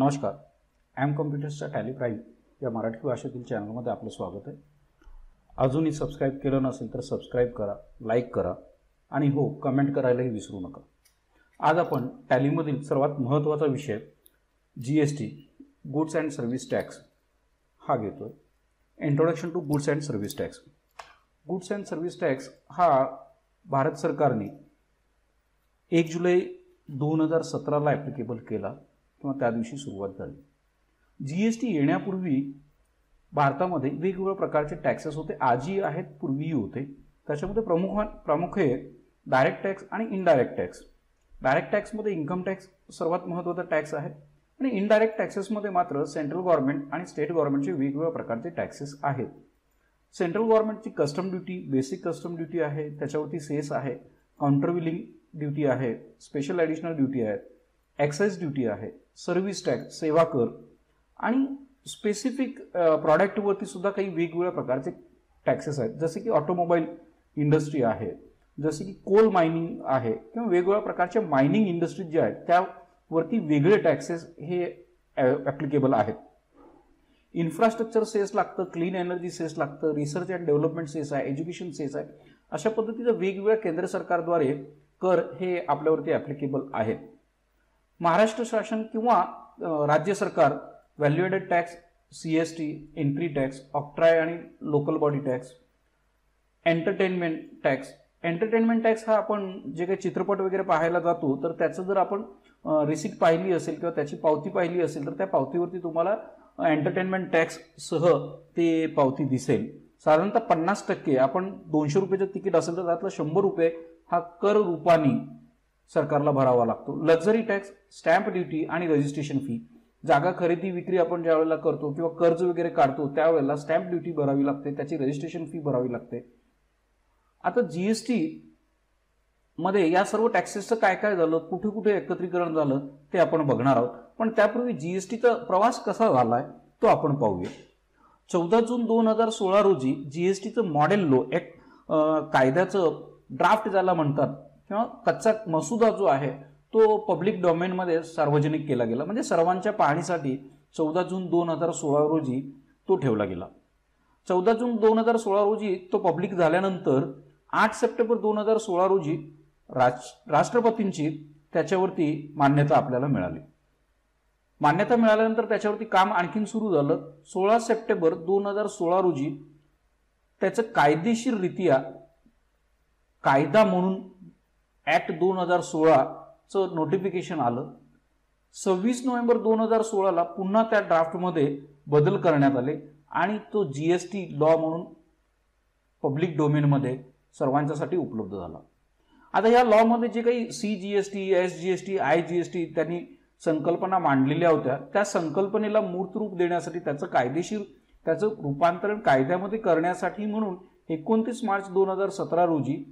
नमस्कार. M कॉम्प्युटर्सच्या tally prime या मराठी भाषेतील चॅनलमध्ये आपलं स्वागत आहे. अजूनही सबस्क्राईब केलं नसेल तर सबस्क्राईब करा, लाईक करा आणि हो, कमेंट करायलाही विसरू नका. आज आपण टॅलीमधील सर्वात महत्त्वाचा विषय GST goods and service tax हा घेतो आहे. Introduction to goods and service tax. Goods and service tax हा भारत सरकारने 1 जुलै 2017ला ॲप्लिकेबल केला किंवा त्या दिवशी सुरुवात झाली. GST येण्यापूर्वी भारतामध्ये वेगवेगळ्या प्रकारचे टॅक्सेस होते, आजही आहेत, पूर्वीही होते. त्याच्यामध्ये प्रामुख्य डायरेक्ट टॅक्स आणि इनडायरेक्ट टॅक्स. डायरेक्ट टॅक्समध्ये इन्कम टॅक्स सर्वात महत्त्वाचा टॅक्स आहे आणि इनडायरेक्ट टॅक्सेसमध्ये मात्र सेंट्रल गव्हर्नमेंट आणि स्टेट गव्हर्नमेंटचे वेगवेगळ्या प्रकारचे टॅक्सेस आहेत. सेंट्रल गव्हर्नमेंटची custom duty, basic custom duty आहे, त्याच्यावरती सेस आहे, काउंटरविंग ड्यूटी आहे, स्पेशल एडिशनल ड्यूटी आहे, एक्साइज ड्यूटी आहे, सर्व्हिस टॅक्स, सेवा कर आणि स्पेसिफिक प्रॉडक्टवरती सुद्धा काही वेगवेगळ्या प्रकारचे टॅक्सेस आहेत, जसे की ऑटोमोबाईल इंडस्ट्री आहे, जसे की कोल माइनिंग आहे किंवा वेगवेगळ्या प्रकारच्या मायनिंग इंडस्ट्रीज ज्या आहेत त्यावरती वेगळे टॅक्सेस हे ॲप्लिकेबल आहेत. इन्फ्रास्ट्रक्चर सेस लागतं, क्लीन एनर्जी सेस लागतं, रिसर्च अँड डेव्हलपमेंट सेस आहे, एज्युकेशन सेस आहे. अशा पद्धतीचं वेगवेगळ्या केंद्र सरकारद्वारे कर हे आपल्यावरती ॲप्लिकेबल आहेत. महाराष्ट्र शासन किंवा राज्य सरकार value added tax, CST, entry tax, octroi आणि local body tax, entertainment tax. Entertainment tax हा आपण जे काही चित्रपट वगैरे पाहायला जातो तर त्याचं जर आपण रिसिप्ट पाहिली असेल किंवा त्याची पावती पाहिली असेल तर त्या पावतीवरती तुम्हाला एंटरटेनमेंट टॅक्ससह ते पावती दिसेल. साधारणतः 50% आपण 200 रुपयाचं तिकीट असेल तर त्यातला 100 रुपये हा कर रूपाने सरकारला भरावा लागतो. लक्झरी टॅक्स, स्टॅम्प ड्यूटी आणि रजिस्ट्रेशन फी. जागा खरेदी विक्री आपण ज्या वेळेला करतो किंवा कर्ज वगैरे काढतो त्यावेळेला स्टॅम्प ड्यूटी भरावी लागते, त्याची रजिस्ट्रेशन फी भरावी लागते. आता GST मध्ये या सर्व टॅक्सेसचं काय काय झालं, कुठे कुठे एकत्रीकरण झालं ते आपण बघणार आहोत. पण त्यापूर्वी GSTचा प्रवास कसा झाला आहे तो आपण पाहूया. 14 जून 2016 रोजी GSTचं मॉडेल लॉ एक कायद्याचं ड्राफ्ट ज्याला म्हणतात किंवा कच्चा मसुदा जो आहे तो पब्लिक डोमेनमध्ये सार्वजनिक केला गेला, म्हणजे सर्वांच्या पाहणीसाठी 14 जून 2016 रोजी तो ठेवला गेला. 14 जून 2016 रोजी तो पब्लिक झाल्यानंतर 8 सप्टेंबर 2016 रोजी राष्ट्रपतींची त्याच्यावरती मान्यता आपल्याला मिळाली. मान्यता मिळाल्यानंतर त्याच्यावरती काम आणखीन सुरू झालं. 16 सप्टेंबर 2016 रोजी त्याचं कायदेशीररित्या कायदा म्हणून ॲक्ट 2016चं नोटिफिकेशन आलं. 26 नोव्हेंबर 2016ला पुन्हा त्या ड्राफ्टमध्ये बदल करण्यात आले आणि तो GST लॉ म्हणून पब्लिक डोमेनमध्ये सर्वांच्यासाठी उपलब्ध झाला. आता या लॉमध्ये जे काही CGST, SGST, IGST त्यांनी संकल्पना मांडलेल्या होत्या त्या संकल्पनेला मूर्त रूप देण्यासाठी त्याचं रूपांतरण कायद्यामध्ये करण्यासाठी म्हणून 29 मार्च 2017 रोजी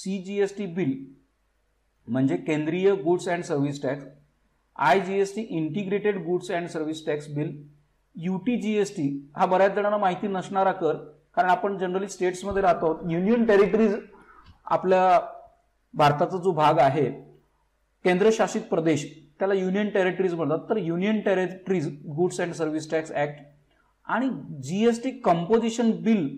CGST बिल म्हणजे केंद्रीय goods and service tax, IGST integrated goods and service tax bill, UT GST हा बऱ्याच जणांना माहिती नसणारा कर, कारण आपण जनरली स्टेट्समध्ये राहतो आहोत. युनियन टेरिटरीज आपल्या भारताचा जो भाग आहे, केंद्रशासित प्रदेश त्याला युनियन टेरिटरीज म्हणतात. तर union territories goods and service tax act आणि GST कंपोजिशन बिल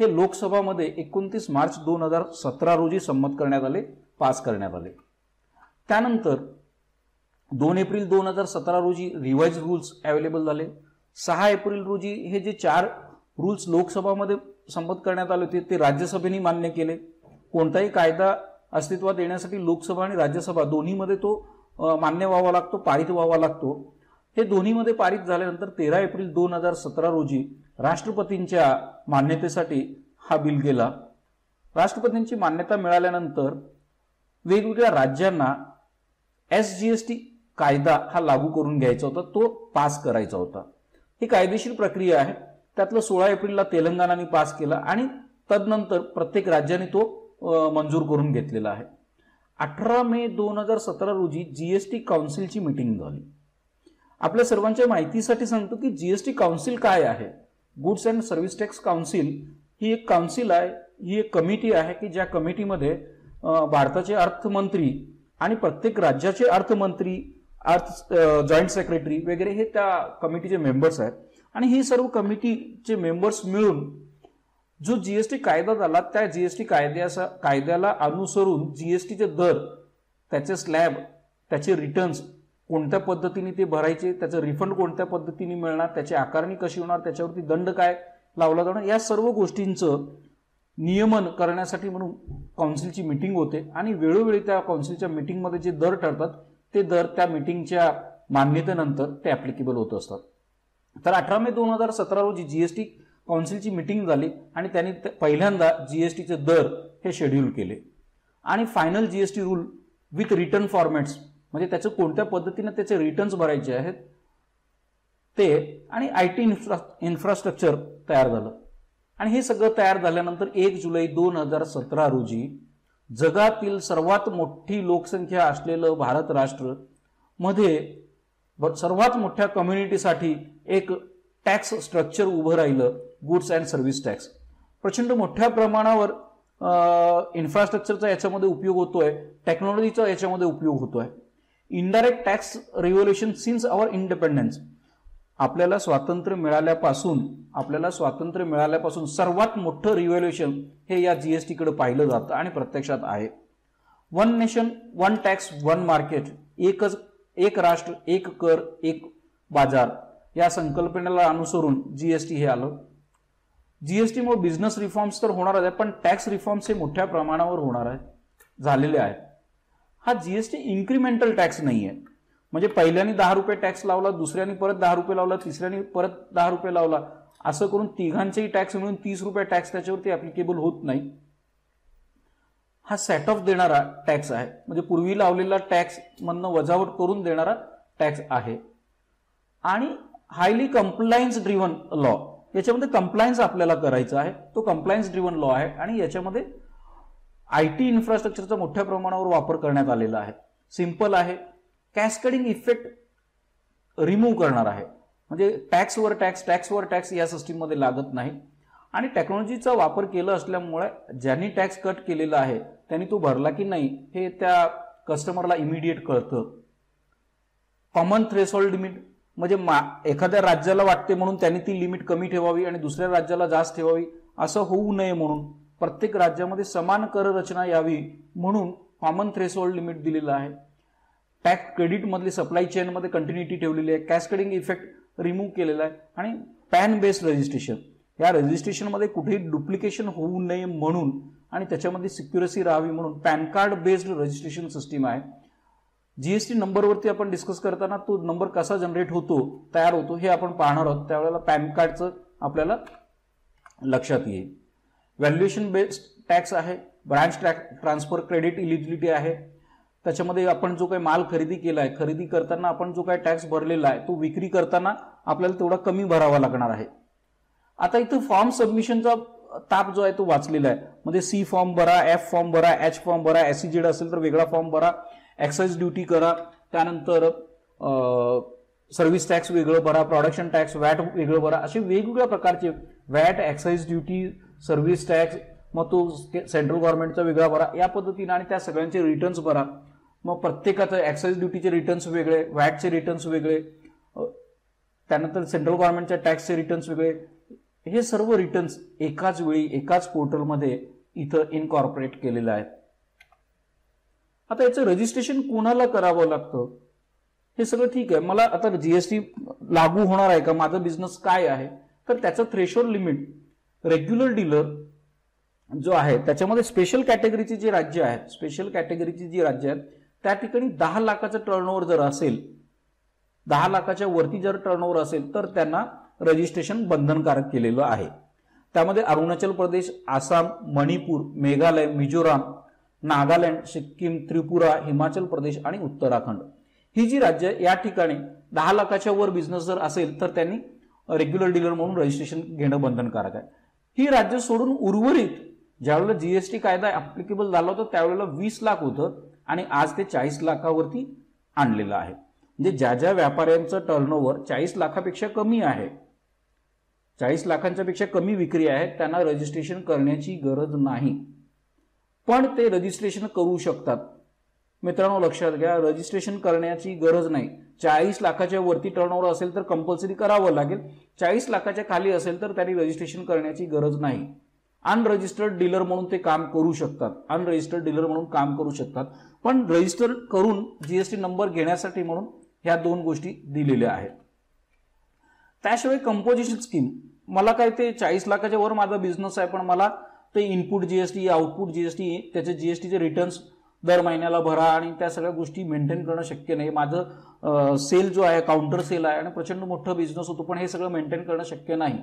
हे लोकसभामध्ये 29 मार्च 2017 रोजी संमत करण्यात आले, पास करण्यात आले. त्यानंतर 2 एप्रिल 2017 रोजी रिवाइज रूल्स अवेलेबल झाले. 6 एप्रिल रोजी हे जे 4 रूल्स लोकसभामध्ये संमत करण्यात आले होते ते राज्यसभेने मान्य केले. कोणताही कायदा अस्तित्वात येण्यासाठी लोकसभा आणि राज्यसभा दोन्हीमध्ये तो मान्य व्हावा लागतो, पारित व्हावा लागतो. हे दोन्हीमध्ये पारित झाल्यानंतर 13 एप्रिल 2017 रोजी राष्ट्रपतींच्या मान्यतेसाठी हा बिल गेला. राष्ट्रपतींची मान्यता मिळाल्यानंतर वेगवेगळ्या राज्यांना SGST कायदा हा लागू करून घ्यायचा होता, तो पास करायचा होता. ही कायदेशीर प्रक्रिया आहे. त्यातलं 16 एप्रिलला तेलंगणाने पास केला आणि तदनंतर प्रत्येक राज्याने तो मंजूर करून घेतलेला आहे. 18 मे 2017 रोजी GST काउन्सिलची मीटिंग झाली. आपल्या सर्वांच्या माहितीसाठी सांगतो की GST काउन्सिल काय आहे. Goods and service tax council ही एक काउन्सिल आहे, ही एक कमिटी आहे की ज्या कमिटीमध्ये भारताचे अर्थमंत्री आणि प्रत्येक राज्याचे अर्थमंत्री जॉईंट सेक्रेटरी वगैरे हे त्या कमिटीचे मेंबर्स आहेत आणि ही सर्व कमिटीचे मेंबर्स मिळून जो जीएसटी कायदा झाला त्या जीएसटी कायद्याला अनुसरून जीएसटीचे दर, त्याचे स्लॅब, त्याचे रिटर्न्स कोणत्या पद्धतीने ते भरायचे, त्याचा रिफंड कोणत्या पद्धतीने मिळणार, त्याची आकारणी कशी होणार, त्याच्यावरती दंड काय लावला जाणार, या सर्व गोष्टींचं नियमन करण्यासाठी म्हणून काउन्सिलची मीटिंग होते आणि वेळोवेळी त्या काउन्सिलच्या मीटिंगमध्ये जे दर ठरतात ते दर त्या मीटिंगच्या मान्यतेनंतर ते ॲप्लिकेबल होत असतात. तर 18 मे 2017 रोजी जीएसटी काउन्सिलची मीटिंग झाली आणि त्यांनी पहिल्यांदा जीएसटीचे दर हे शेड्यूल केले आणि final GST rule with return formats म्हणजे त्याचं कोणत्या पद्धतीने त्याचे रिटर्न्स भरायचे आहेत ते आणि IT इन्फ्रास्ट्रक्चर तयार झालं आणि हे सगळं तयार झाल्यानंतर 1 जुलै 2017 रोजी जगातील सर्वात मोठी लोकसंख्या असलेलं भारत राष्ट्र मध्ये सर्वात मोठ्या कम्युनिटीसाठी एक टॅक्स स्ट्रक्चर उभं राहिलं, गुड्स अँड सर्व्हिस टॅक्स. प्रचंड मोठ्या प्रमाणावर इन्फ्रास्ट्रक्चरचा याच्यामध्ये उपयोग होतोय, टेक्नॉलॉजीचा याच्यामध्ये उपयोग होतोय. Indirect tax revolution since our independence, आपल्याला स्वातंत्र्य मिळाल्यापासून सर्वात मोठं रिव्हॉल्यूशन हे या जीएसटी कडे पाहिलं जातं आणि प्रत्यक्षात आहे. One nation one tax one market, एक राष्ट्र एक कर एक बाजार या संकल्पनेला अनुसरून जीएसटी हे आलं. जीएसटी मुळे बिझनेस रिफॉर्म्स तर होणार आहेत पण टॅक्स रिफॉर्म्स हे मोठ्या प्रमाणावर होणार आहेत, झालेले आहेत. हा जीएसटी इन्क्रिमेंटल टॅक्स नाहीये, म्हणजे पहिल्याने 10 रुपये टॅक्स लावला, दुसऱ्याने परत 10 रुपये लावला, तिसऱ्याने परत 10 रुपये लावला, असं करून तिघांचेही टॅक्स मिळून 30 रुपये टॅक्स त्याच्यावरती ॲप्लिकेबल होत नाही. हा सेट ऑफ देणारा टॅक्स आहे, म्हणजे पूर्वी लावलेला टॅक्स मधनं वजावट करून देणारा टॅक्स आहे. आणि हायली कंप्लायन्स ड्रिव्हन लॉ, याच्यामध्ये कंप्लायन्स आपल्याला करायचा आहे, तो कंप्लायन्स ड्रिव्हन लॉ आहे आणि याच्यामध्ये IT इन्फ्रास्ट्रक्चरचा मोठ्या प्रमाणावर वापर करण्यात आलेला आहे. सिंपल आहे, कॅस्केडिंग इफेक्ट रिमूव्ह करणार आहे, म्हणजे टॅक्सवर टॅक्स टॅक्सवर टॅक्स या सिस्टीममध्ये लागत नाही आणि टेक्नॉलॉजीचा वापर केला असल्यामुळे ज्यांनी टॅक्स कट केलेला आहे त्यांनी तो भरला की नाही हे त्या कस्टमरला इमिडिएट कळतं. कॉमन थ्रेशोल्ड लिमिट, म्हणजे एखाद्या राज्याला वाटते म्हणून त्यांनी ती लिमिट कमी ठेवावी आणि दुसऱ्या राज्याला जास्त ठेवावी असं होऊ नये म्हणून प्रत्येक राज्यामध्ये समान कर रचना यावी म्हणून कॉमन थ्रेशोल्ड लिमिट दिलेलं आहे. टॅक्स क्रेडिटमधली सप्लाय चेनमध्ये कंटिन्युटी ठेवलेली आहे, कॅस्केडिंग इफेक्ट रिमूव्ह केलेला आहे आणि पॅन बेस्ड रजिस्ट्रेशन, या रजिस्ट्रेशनमध्ये कुठेही डुप्लिकेशन होऊ नये म्हणून आणि त्याच्यामध्ये सिक्युरेसी राहावी म्हणून PAN card based registration system आहे. जीएसटी नंबरवरती आपण डिस्कस करताना तो नंबर कसा जनरेट होतो, तयार होतो हे आपण पाहणार आहोत, त्यावेळेला पॅन कार्डचं आपल्याला लक्षात येईल. व्हॅल्युएशन बेस्ड टॅक्स आहे, ब्रांच ट्रान्सफर क्रेडिट इलिजिबिलिटी आहे, त्याच्यामध्ये आपण जो काही माल खरेदी केला आहे, खरेदी करताना आपण जो काही टॅक्स भरलेला आहे तो विक्री करताना आपल्याला तेवढा कमी भरावा लागणार आहे. आता इथं फॉर्म सबमिशनचा ताप जो आहे तो वाचलेला आहे, म्हणजे C फॉर्म भरा, F फॉर्म भरा, H फॉर्म भरा, SEZ असेल तर वेगळा फॉर्म भरा, एक्साइज ड्यूटी करा, त्यानंतर सर्व्हिस टॅक्स वेगळं भरा, प्रोडक्शन टॅक्स वॅट वेगळं भरा, असे वेगवेगळ्या प्रकारचे VAT, excise duty, service tax, मग तो सेंट्रल गव्हर्नमेंटचा वेगळा भरा या पद्धतीने आणि त्या सगळ्यांचे रिटर्न्स भरा. मग प्रत्येकाचं एक्साइज ड्युटीचे रिटर्न्स वेगळे, वॅटचे रिटर्न्स वेगळे, त्यानंतर सेंट्रल गव्हर्नमेंटच्या टॅक्सचे रिटर्न्स वेगळे, हे सर्व रिटर्न्स एकाच वेळी एकाच पोर्टलमध्ये इथं इनकॉर्पोरेट केलेलं आहे. आता याचं रजिस्ट्रेशन कोणाला करावं लागतं हे सगळं ठीक आहे, मला आता जीएसटी लागू होणार आहे का, माझा बिझनेस काय आहे, तर त्याचं थ्रेशोल्ड लिमिट रेग्युलर डीलर जो आहे त्याच्यामध्ये स्पेशल कॅटेगरीची जी राज्य आहेत त्या ठिकाणी 10 लाखाचं टर्नओव्हर जर असेल, 10 लाखाच्या वरती जर टर्नओव्हर असेल तर त्यांना रजिस्ट्रेशन बंधनकारक केलेलं आहे. त्यामध्ये अरुणाचल प्रदेश, आसाम, मणिपूर, मेघालय, मिझोराम, नागालँड, सिक्कीम, त्रिपुरा, हिमाचल प्रदेश आणि उत्तराखंड ही जी राज्य, या ठिकाणी 10 लाखाच्या वर बिझनेस जर असेल तर त्यांनी रेग्युलर डीलर म्हणून रजिस्ट्रेशन घेणं बंधनकारक आहे. ही राज्य सोडून उर्वरित, ज्यावेळेला जीएसटी कायदा ॲप्लिकेबल झाला होता त्यावेळेला 20 लाख होतं आणि आज ते 40 लाखावरती आणलेलं आहे, म्हणजे ज्या ज्या व्यापाऱ्यांचं टर्नओव्हर 40 लाखापेक्षा कमी आहे, 40 लाखांच्या पेक्षा कमी विक्री आहे त्यांना रजिस्ट्रेशन करण्याची गरज नाही, पण ते रजिस्ट्रेशन करू शकतात. मित्रांनो लक्षात घ्या, रजिस्ट्रेशन करण्याची गरज नाही. 40 लाखाच्या वरती टर्नओव्हर असेल तर कंपल्सरी करावं लागेल, 40 लाखाच्या खाली असेल तर त्यांनी रजिस्ट्रेशन करण्याची गरज नाही. अनरजिस्टर्ड डीलर म्हणून ते काम करू शकतात, अनरजिस्टर्ड डीलर म्हणून काम करू शकतात, पण रजिस्टर करून जीएसटी नंबर घेण्यासाठी म्हणून ह्या दोन गोष्टी दिलेल्या आहेत. त्याशिवाय कंपोजिशन स्कीम, मला काय ते 40 लाखाच्या वर माझा बिझनेस आहे पण मला ते इनपुट जीएसटी, आउटपुट जीएसटी, त्याचे जीएसटीचे रिटर्न्स दर महिन्याला भरा आणि त्या सगळ्या गोष्टी मेंटेन करणं शक्य नाही. माझं सेल जो आहे काउंटर सेल आहे आणि प्रचंड मोठं बिझनेस होतो पण हे सगळं मेंटेन करणं शक्य नाही,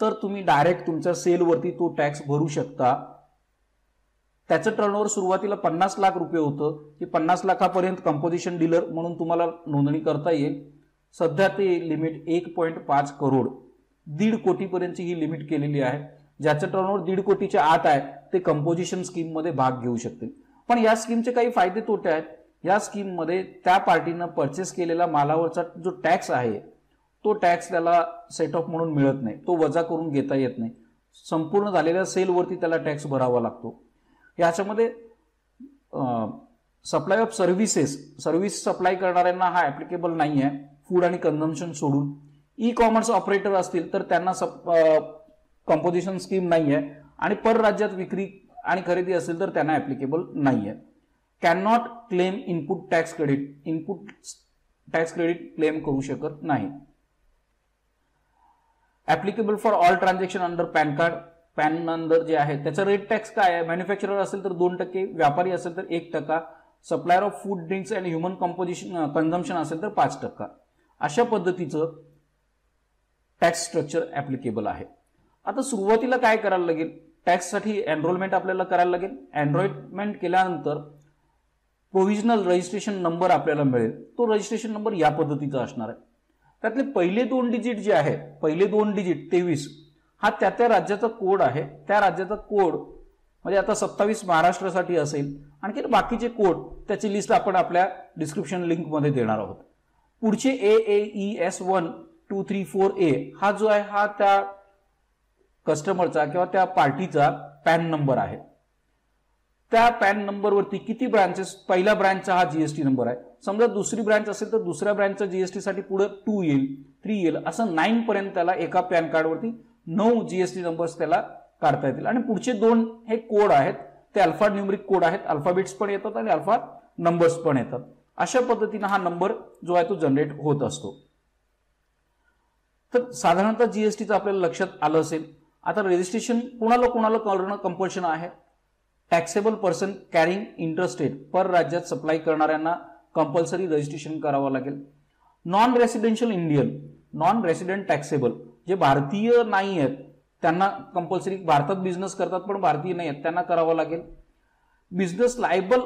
तर तुम्ही डायरेक्ट तुमच्या सेलवरती तो टॅक्स भरू शकता. त्याचं टर्नओव्हर सुरुवातीला 50 लाख रुपये होतं, की 50 लाखापर्यंत कंपोजिशन डीलर म्हणून तुम्हाला नोंदणी करता येईल. सध्या ते लिमिट 1.5 करोड 1.5 कोटीपर्यंतची ही लिमिट केलेली आहे. ज्याचं टर्नओव्हर 1.5 कोटीच्या आत आहे ते कंपोजिशन स्कीममध्ये भाग घेऊ शकतील. पण या स्कीमचे काही फायदे तोटे आहेत. या स्कीममध्ये त्या पार्टीनं परचेस केलेला मालावरचा जो टॅक्स आहे तो टॅक्स त्याला सेट ऑफ म्हणून मिळत नाही, तो वजा करून घेता येत नाही. संपूर्ण झालेल्या सेलवरती त्याला टॅक्स भरावा लागतो. याच्यामध्ये supply of services, service supply करणाऱ्यांना हा ॲप्लिकेबल नाही आहे, फूड आणि कन्झम्पशन सोडून. ई कॉमर्स ऑपरेटर असतील तर त्यांना कंपोजिशन स्कीम नाही आहे, आणि परराज्यात विक्री आणि खरेदी असेल तर त्यांना ॲप्लिकेबल नाही आहे. Can not claim input tax credit, input tax credit claim करू शकत नाही. Applicable for all transaction under PAN card, PAN under जे आहे त्याचा रेट टॅक्स काय आहे. मॅन्युफॅक्चरर असेल तर 2%, व्यापारी असेल तर 1%, supplier of food drinks and human composition consumption असेल तर 5%. अशा पद्धतीचं टॅक्स स्ट्रक्चर ॲप्लिकेबल आहे. आता सुरुवातीला काय करायला लागेल, टॅक्ससाठी एनरोलमेंट आपल्याला करायला लागेल. एनरोलमेंट केल्यानंतर प्रोव्हिजनल रजिस्ट्रेशन नंबर आपल्याला मिळेल. तो रजिस्ट्रेशन नंबर या पद्धतीचा असणार आहे. त्यातले पहिले 2 डिजिट जे आहे, पहिले 2 डिजिट 23 हा त्या त्या राज्याचा कोड आहे. त्या राज्याचा कोड म्हणजे आता 27 महाराष्ट्रासाठी असेल, आणखी बाकीचे कोड त्याची लिस्ट आपण आपल्या डिस्क्रिप्शन लिंकमध्ये देणार आहोत. पुढचे AAES 1 2 3 4A हा जो आहे हा त्या कस्टमरचा किंवा त्या पार्टीचा पॅन नंबर आहे. त्या पॅन नंबरवरती किती ब्रांचेस, पहिला ब्रांचचा हा जीएसटी नंबर आहे. समजा दुसरी ब्रांच असेल तर दुसऱ्या ब्रांचचा जीएसटी साठी पुढे 2 येईल, 3 येईल, असं 9 पर्यंत त्याला एका पॅन कार्डवरती 9 जीएसटी नंबर्स त्याला काढता येतील. आणि पुढचे 2 हे कोड आहेत, ते अल्फा न्यूमरिक कोड आहेत. अल्फाबेट्स पण येतात आणि अल्फा नंबर्स पण येतात. अशा पद्धतीनं हा नंबर जो आहे तो जनरेट होत असतो. तर साधारणतः जीएसटीचं आपल्याला लक्षात आलं असेल. आता रजिस्ट्रेशन कोणाला कोणाला करणं कंपल्शन आहे. टॅक्सेबल पर्सन कॅरिंग इंटरस्टेट, पर राज्यात सप्लाय करणाऱ्यांना कंपल्सरी रजिस्ट्रेशन करावं लागेल. Non residential Indian, non resident taxable, जे भारतीय नाही आहेत त्यांना कंपल्सरी, भारतात बिझनेस करतात पण भारतीय नाही आहेत त्यांना करावं लागेल. Business liable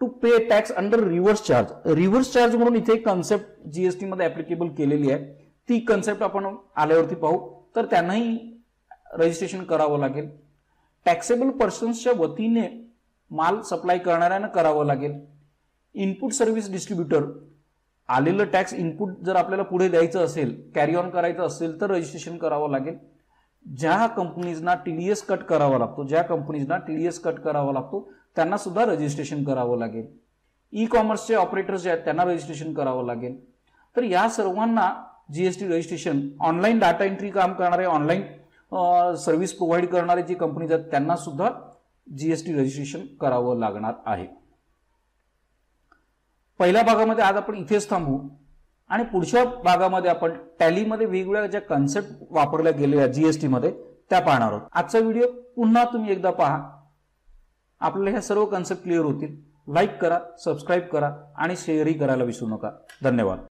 to pay tax under reverse charge, reverse charge म्हणून इथे कन्सेप्ट जीएसटी मध्ये ॲप्लिकेबल केलेली आहे, ती कन्सेप्ट आपण आल्यावरती पाहू. तर त्यांनाही रजिस्ट्रेशन करावं लागेल. टॅक्सेबल पर्सन्सच्या वतीने माल सप्लाय करणाऱ्यांना करावं लागेल. इनपुट सर्व्हिस डिस्ट्रीब्युटर, आलेलं टॅक्स इनपुट जर आपल्याला पुढे द्यायचं असेल, कॅरी ऑन करायचं असेल तर रजिस्ट्रेशन करावं लागेल. ज्या कंपनीजना TDS कट करावा लागतो, ज्या कंपनीजना TDS कट करावा लागतो त्यांना सुद्धा रजिस्ट्रेशन करावं लागेल. ई कॉमर्सचे ऑपरेटर्स जे आहेत त्यांना रजिस्ट्रेशन करावं लागेल. तर या सर्वांना GST registration, online data entry काम करणारे, ऑनलाईन सर्व्हिस प्रोव्हाइड करणारे जी कंपनीज आहेत त्यांना सुद्धा जीएसटी रजिस्ट्रेशन करावं लागणार आहे. पहिल्या भागामध्ये आज आपण इथेच थांबू आणि पुढच्या भागामध्ये आपण टॅलीमध्ये वेगवेगळ्या ज्या कन्सेप्ट वापरल्या गेलेल्या जीएसटीमध्ये त्या पाहणार आहोत. आजचा व्हिडिओ पुन्हा तुम्ही एकदा पहा, आपल्याला ह्या सर्व कन्सेप्ट क्लिअर होतील. लाईक करा, सबस्क्राईब करा आणि शेअरही करायला विसरू नका. धन्यवाद.